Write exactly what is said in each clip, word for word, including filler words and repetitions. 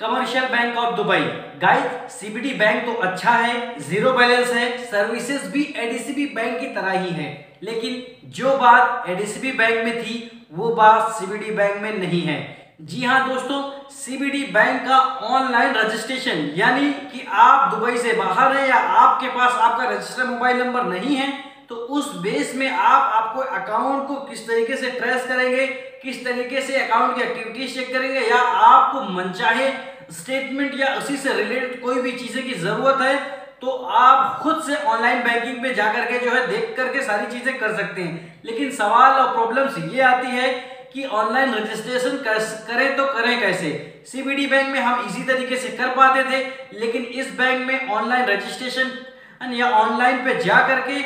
Commercial bank of Dubai guys, CBD bank तो अच्छा है, जीरो बैलेंस है, सर्विसेज भी एडीसीबी बैंक की तरह ही है, लेकिन जो बात एडीसीबी बैंक में थी वो बात सीबीडी बैंक में नहीं है। जी हाँ दोस्तों, सीबीडी बैंक का ऑनलाइन रजिस्ट्रेशन, यानी कि आप दुबई से बाहर हैं या आपके पास आपका रजिस्टर्ड मोबाइल नंबर नहीं है, तो उस बेस में आप आपको अकाउंट को किस तरीके से ट्रेस करेंगे, किस तरीके से अकाउंट की एक्टिविटीज चेक करेंगे, या आपको मनचाहे स्टेटमेंट या उसी से रिलेटेड कोई भी चीजें की जरूरत है तो आप खुद से ऑनलाइन बैंकिंग पे जाकर के जो है देख करके सारी चीजें कर सकते हैं। लेकिन सवाल और प्रॉब्लम्स ये आती है कि ऑनलाइन रजिस्ट्रेशन करें तो करें कैसे। सीबीडी बैंक में हम इसी तरीके से कर पाते थे, लेकिन इस बैंक में ऑनलाइन रजिस्ट्रेशन या ऑनलाइन पे जा करके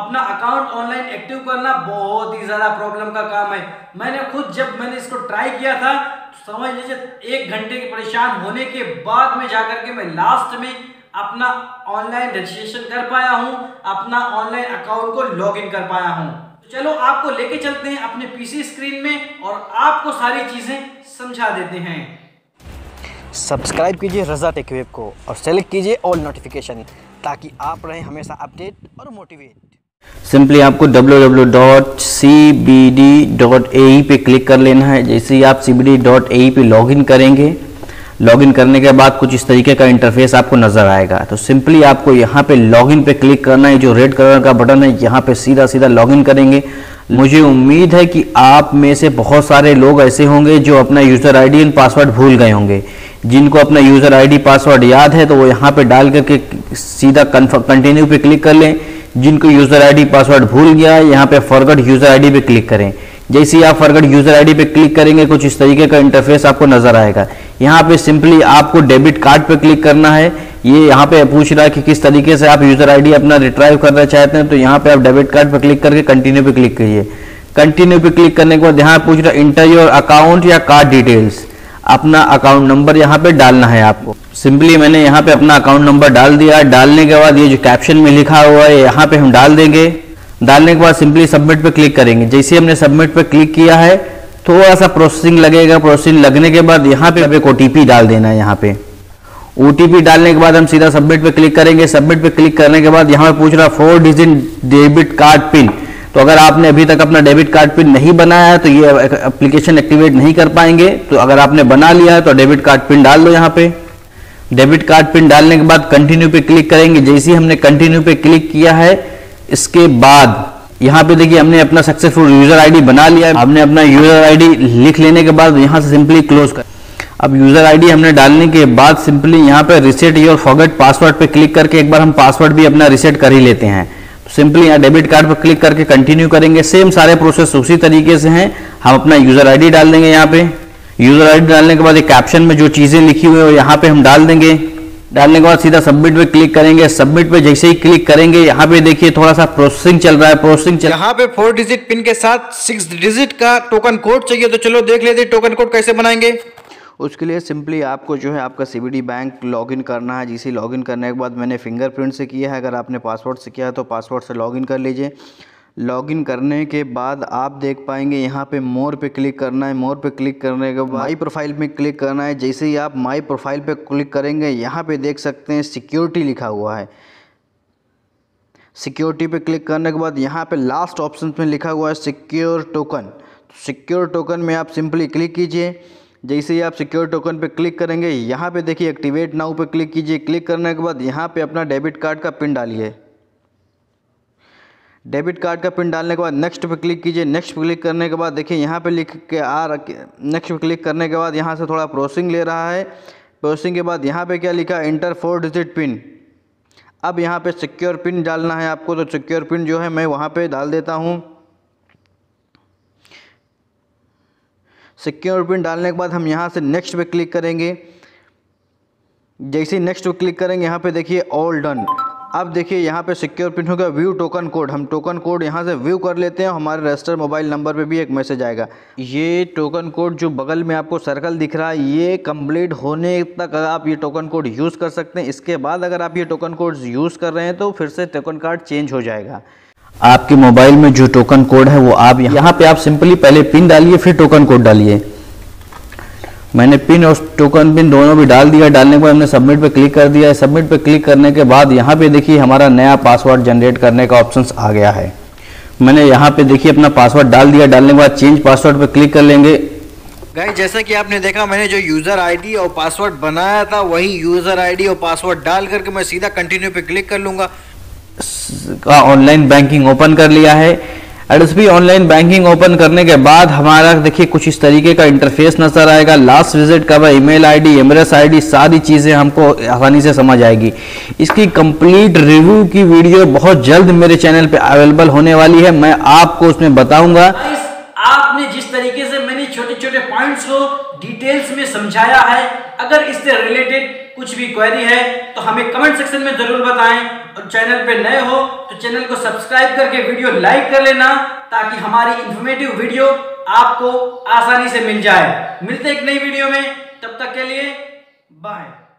अपना अकाउंट ऑनलाइन एक्टिव करना बहुत ही ज़्यादा प्रॉब्लम का काम है। मैंने खुद जब मैंने इसको ट्राई किया था, समझ लीजिए एक घंटे के परेशान होने के बाद में जाकर के मैं लास्ट में अपना ऑनलाइन रजिस्ट्रेशन कर पाया हूँ, अपना ऑनलाइन अकाउंट को लॉग इन कर पाया हूँ। चलो आपको लेके चलते हैं अपने पीसी स्क्रीन में और आपको सारी चीज़ें समझा देते हैं। सब्सक्राइब कीजिए रज़ा टेक वेब को और सेलेक्ट कीजिए ऑल नोटिफिकेशन, ताकि आप रहें हमेशा अपडेट और मोटिवेट। सिंपली आपको W W W dot C B D dot A E पे क्लिक कर लेना है। जैसे ही आप C B D dot A E पे लॉगिन करेंगे, लॉगिन करने के बाद कुछ इस तरीके का इंटरफेस आपको नज़र आएगा। तो सिंपली आपको यहाँ पे लॉगिन पे क्लिक करना है, जो रेड कलर का बटन है, यहाँ पे सीधा सीधा लॉगिन करेंगे। मुझे उम्मीद है कि आप में से बहुत सारे लोग ऐसे होंगे जो अपना user I D and password भूल गए होंगे। जिनको अपना यूज़र आई डी पासवर्ड याद है तो वो यहाँ पे डाल करके सीधा कंटिन्यू पे क्लिक कर लें। जिनको यूज़र आईडी पासवर्ड भूल गया है, यहाँ पे फॉरगॉट यूज़र आईडी पे क्लिक करें। जैसे ही आप फॉरगॉट यूज़र आईडी पे क्लिक करेंगे, कुछ इस तरीके का इंटरफेस आपको नज़र आएगा। यहाँ पे सिंपली आपको डेबिट कार्ड पे क्लिक करना है। ये यह यहाँ पे पूछ रहा है कि किस तरीके से आप यूज़र आईडी अपना रिट्राइव करना चाहते हैं, तो यहाँ पे आप डेबिट कार्ड पर क्लिक करके कंटिन्यू पे क्लिक करिए। कंटिन्यू पे क्लिक करने के बाद यहाँ पूछ रहा है इंटर योर अकाउंट या कार्ड डिटेल्स। अपना अकाउंट नंबर यहाँ पे डालना है आपको। सिंपली मैंने यहाँ पे अपना अकाउंट नंबर डाल दिया। डालने के बाद ये जो कैप्शन में लिखा हुआ है यहाँ पे हम डाल देंगे। डालने के बाद सिंपली सबमिट पे क्लिक करेंगे। जैसे हमने सबमिट पे क्लिक किया है, थोड़ा सा प्रोसेसिंग लगेगा। प्रोसेसिंग लगने के बाद यहाँ पे हमें एक ओटीपी डाल देना है। यहाँ पे ओटीपी डालने के बाद हम सीधा सबमिट पे क्लिक करेंगे। सबमिट पे क्लिक करने के बाद यहाँ पे पूछ रहा four digit debit card PIN. तो अगर आपने अभी तक अपना डेबिट कार्ड पिन नहीं बनाया है तो ये एप्लीकेशन एक्टिवेट नहीं कर पाएंगे। तो अगर आपने बना लिया है तो डेबिट कार्ड पिन डाल दो। यहाँ पे डेबिट कार्ड पिन डालने के बाद कंटिन्यू पे क्लिक करेंगे। जैसे ही हमने कंटिन्यू पे क्लिक किया है, इसके बाद यहाँ पे देखिए हमने अपना सक्सेसफुल यूज़र आई डी बना लिया है। हमने अपना यूज़र आई डी लिख लेने के बाद यहाँ से सिंपली क्लोज कर। अब यूज़र आई डी हमने डालने के बाद सिंपली यहाँ पर रिसेट योर फॉरगॉट पासवर्ड पर क्लिक करके एक बार हम पासवर्ड भी अपना रिसेट कर ही लेते हैं। सिंपली यहाँ डेबिट कार्ड पर क्लिक करके कंटिन्यू करेंगे। सेम सारे प्रोसेस उसी तरीके से हैं। हम अपना यूज़र आईडी डाल देंगे। यहाँ पे यूज़र आईडी डालने के बाद एक कैप्शन में जो चीज़ें लिखी हुई है यहाँ पे हम डाल देंगे। डालने के बाद सीधा सबमिट पे क्लिक करेंगे। सबमिट पे जैसे ही क्लिक करेंगे, यहाँ पे देखिए थोड़ा सा प्रोसेसिंग चल रहा है। प्रोसेसिंग चल... यहाँ पे फोर डिजिट पिन के साथ सिक्स डिजिट का टोकन कोड चाहिए, तो चलो देख लेते हैं टोकन कोड कैसे बनाएंगे। उसके लिए सिंपली आपको जो है आपका सीबीडी बैंक लॉगिन करना है। जिसे लॉगिन करने के बाद मैंने फिंगरप्रिंट से किया है, अगर आपने पासवर्ड से किया है तो पासवर्ड से लॉगिन कर लीजिए। लॉगिन करने के बाद आप देख पाएंगे यहाँ पे मोर पे क्लिक करना है। मोर पे क्लिक करने के बाद माई प्रोफाइल पे क्लिक करना है। जैसे ही आप माई प्रोफाइल पे क्लिक करेंगे, यहाँ पे देख सकते हैं सिक्योरिटी लिखा हुआ है। सिक्योरिटी पे क्लिक करने के बाद यहाँ पे लास्ट ऑप्शन में लिखा हुआ है सिक्योर टोकन। सिक्योर टोकन में आप सिंपली क्लिक कीजिए। जैसे ही आप सिक्योर टोकन पे क्लिक करेंगे, यहाँ पे देखिए एक्टिवेट नाउ पे क्लिक कीजिए। क्लिक करने के बाद यहाँ पे अपना डेबिट कार्ड का पिन डालिए। डेबिट कार्ड का पिन डालने के बाद नेक्स्ट पे क्लिक कीजिए। नेक्स्ट पे क्लिक करने के बाद देखिए यहाँ पे लिख के आ रहा। नेक्स्ट पे क्लिक करने के बाद यहाँ से थोड़ा प्रोसेसिंग ले रहा है। प्रोसेसिंग के बाद यहाँ पर क्या लिखा एंटर फोर डिजिट पिन। अब यहाँ पर सिक्योर पिन डालना है आपको, तो सिक्योर पिन जो है मैं वहाँ पर डाल देता हूँ। सिक्योर पिन डालने के बाद हम यहाँ से नेक्स्ट पे क्लिक करेंगे। जैसे ही नेक्स्ट पे क्लिक करेंगे, यहाँ पे देखिए ऑल डन। अब देखिए यहाँ पे सिक्योर पिन होगा व्यू टोकन कोड। हम टोकन कोड यहाँ से व्यू कर लेते हैं। हमारे रजिस्टर्ड मोबाइल नंबर पे भी एक मैसेज आएगा। ये टोकन कोड जो बगल में आपको सर्कल दिख रहा है, ये कंप्लीट होने तक आप ये टोकन कोड यूज़ कर सकते हैं। इसके बाद अगर आप ये टोकन कोड यूज़ कर रहे हैं तो फिर से टोकन कार्ड चेंज हो जाएगा। आपके मोबाइल में जो टोकन कोड है वो आप यहाँ पे आप सिंपली पहले पिन डालिए, फिर टोकन कोड डालिए। मैंने पिन और टोकन पिन दोनों भी डाल दिया। डालने के बाद हमने सबमिट पे क्लिक कर दिया है। सबमिट पे क्लिक करने के बाद यहाँ पे देखिए हमारा नया पासवर्ड जनरेट करने का ऑप्शंस आ गया है। मैंने यहाँ पे देखिए अपना पासवर्ड डाल दिया। डालने के बाद चेंज पासवर्ड पे क्लिक कर लेंगे। गाइस जैसा कि आपने देखा मैंने जो यूज़र आईडी और पासवर्ड बनाया था वही यूज़र आईडी और पासवर्ड डाल करके मैं सीधा कंटिन्यू पे क्लिक कर लूँगा। ऑनलाइन बैंकिंग ओपन कर लिया है। एडसबी ऑनलाइन बैंकिंग ओपन करने के बाद हमारा देखिए कुछ इस तरीके का इंटरफेस नजर आएगा। लास्ट विजिट का ईमेल आईडी, एमरेस आईडी, सारी चीज़ें हमको आसानी से समझ आएगी। इसकी कंप्लीट रिव्यू की वीडियो बहुत जल्द मेरे चैनल पे अवेलेबल होने वाली है। मैं आपको उसमें बताऊंगा। आपने जिस तरीके से मैंने छोटे छोटे पॉइंट्स को डिटेल्स में समझाया है, अगर इससे रिलेटेड कुछ भी क्वेरी है तो हमें कमेंट सेक्शन में जरूर बताएं। और चैनल पे नए हो तो चैनल को सब्सक्राइब करके वीडियो लाइक कर लेना ताकि हमारी इंफॉर्मेटिव वीडियो आपको आसानी से मिल जाए। मिलते हैं एक नई वीडियो में, तब तक के लिए बाय।